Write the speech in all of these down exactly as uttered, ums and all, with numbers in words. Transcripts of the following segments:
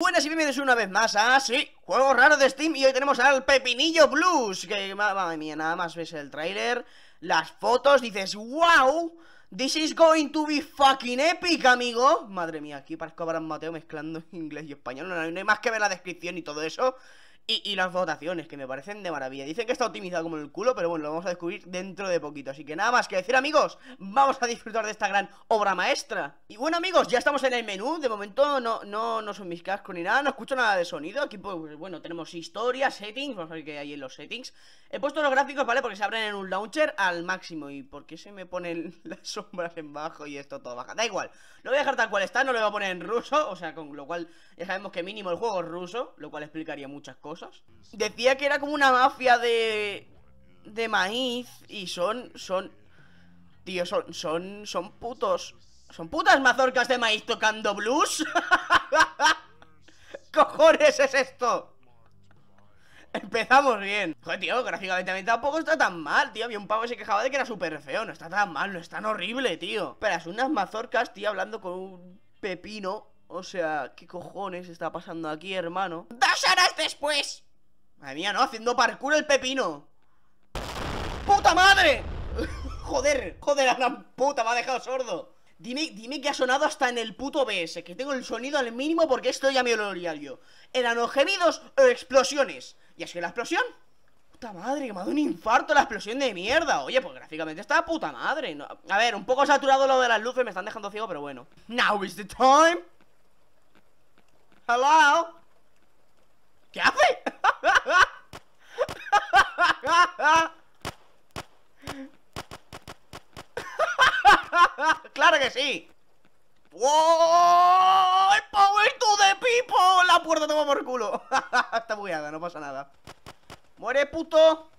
Buenas y bienvenidos una vez más a, sí, juegos raros de Steam. Y hoy tenemos al Pepinillo Blues, que madre mía, nada más ves el tráiler, las fotos, dices, wow, this is going to be fucking epic, amigo. Madre mía, aquí parezco Abraham Mateo mezclando inglés y español, no, no hay más que ver la descripción y todo eso y, y las votaciones, que me parecen de maravilla. Dicen que está optimizado como el culo, pero bueno, lo vamos a descubrir dentro de poquito. Así que nada más que decir, amigos, vamos a disfrutar de esta gran obra maestra. Y bueno, amigos, ya estamos en el menú. De momento no, no, no son mis cascos ni nada, no escucho nada de sonido. Aquí, pues bueno, tenemos historia, settings, vamos a ver qué hay en los settings. He puesto los gráficos, ¿vale? Porque se abren en un launcher al máximo. ¿Y por qué se me ponen las sombras en bajo y esto todo baja? Da igual, lo voy a dejar tal cual está, no lo voy a poner en ruso. O sea, con lo cual ya sabemos que mínimo el juego es ruso, lo cual explicaría muchas cosas. Decía que era como una mafia de de maíz y son son tío son son son putos son putas mazorcas de maíz tocando blues. Cojones es esto. Empezamos bien. Joder, tío, gráficamente también tampoco está tan mal, tío. Había un pavo que se quejaba de que era súper feo. No está tan mal, no es tan horrible, tío. Pero es unas mazorcas, tío, hablando con un pepino. O sea, ¿qué cojones está pasando aquí, hermano? ¡Dos horas después! Madre mía, ¿no? Haciendo parkour el pepino. ¡Puta madre! Joder, joder, la gran puta, me ha dejado sordo. Dime, dime que ha sonado hasta en el puto B S, que tengo el sonido al mínimo porque esto ya me lo olía yo. ¿Eran o gemidos o explosiones? ¿Y así la explosión? Puta madre, que me ha dado un infarto la explosión de mierda. Oye, pues gráficamente está puta madre. No, a ver, un poco saturado lo de las luces, me están dejando ciego, pero bueno. Now is the time. Hello. ¿Qué hace? ¡Claro que sí! ¡Wow! ¡El power to the people! La puerta toma por culo. Está bugueada, no pasa nada. ¡Muere, puto!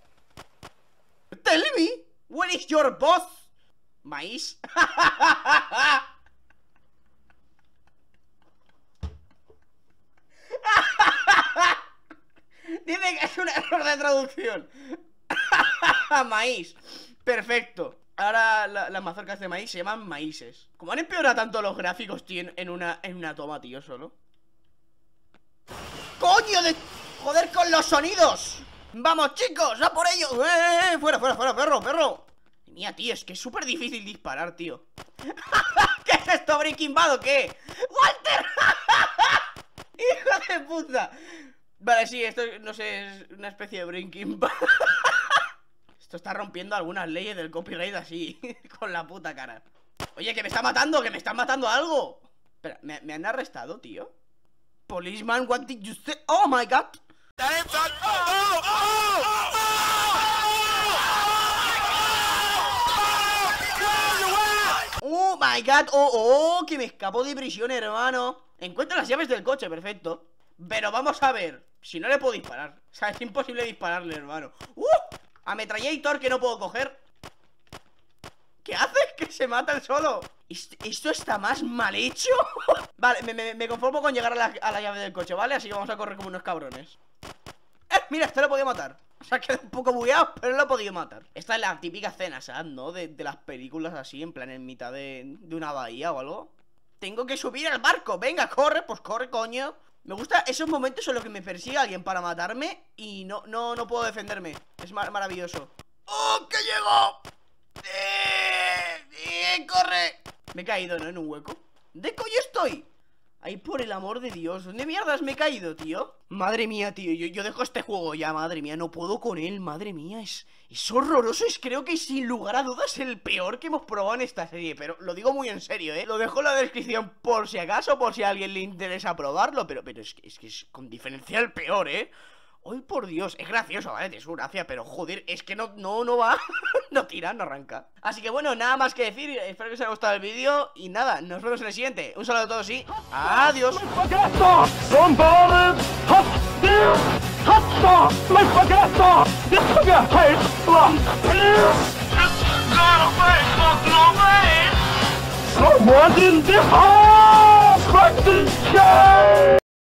¡Tell me! ¿Where is your boss? Maíz. Dice que es un error de traducción. Maíz. Perfecto. Ahora la, las mazorcas de maíz se llaman maíces. Como han empeorado tanto los gráficos, tío, en una, en una toma, tío, solo. ¡Coño de... joder con los sonidos! ¡Vamos, chicos! ¡A por ellos! ¡Eh, eh, eh! ¡Fuera, fuera, fuera, perro, perro! Mía, tío, es que es súper difícil disparar, tío. ¿Qué es esto, Breaking Bad o qué? ¡Walter! ¡Hijo de puta! Vale, sí, esto, no sé, es una especie de Breaking Bad. Esto está rompiendo algunas leyes del copyright así, con la puta cara. Oye, que me está matando, que me están matando a algo. Espera, ¿me, ¿me han arrestado, tío? Policeman, what did you say? Oh my god. Oh my god, oh, oh, que me escapó de prisión, hermano. Encuentra las llaves del coche, perfecto. Pero vamos a ver, si no le puedo disparar. O sea, es imposible dispararle, hermano. ¡Uh! Ametrallator que no puedo coger. ¿Qué haces? Que se mata el solo. ¿Esto está más mal hecho? Vale, me, me, me conformo con llegar a la, a la llave del coche, ¿vale? Así que vamos a correr como unos cabrones. ¡Eh! Mira, esto lo podía matar. O sea, quedó un poco bugueado, pero lo he podido matar. Esta es la típica escena, ¿sabes? ¿No? De, de las películas así, en plan, en mitad de, de una bahía o algo. Tengo que subir al barco. Venga, corre, pues corre, coño. Me gusta esos momentos en los que me persigue alguien para matarme y no, no, no puedo defenderme. Es mar maravilloso. ¡Oh, que llegó! ¡Eh! ¡Eh! ¡Corre! Me he caído, ¿no? En un hueco. ¿De coño estoy? Ay, por el amor de Dios. ¿Dónde mierdas me he caído, tío? Madre mía, tío. Yo, yo dejo este juego ya, madre mía. No puedo con él, madre mía. Es, es horroroso. Es, creo que sin lugar a dudas el peor que hemos probado en esta serie. Pero lo digo muy en serio, ¿eh? Lo dejo en la descripción por si acaso, por si a alguien le interesa probarlo. Pero, pero es, es que es con diferencia el peor, ¿eh? Ay, por Dios. Es gracioso, ¿vale? Es gracia, pero joder, es que no, no, no va. No tira, no arranca. Así que bueno, nada más que decir. Espero que os haya gustado el vídeo. Y nada, nos vemos en el siguiente. Un saludo a todos y adiós.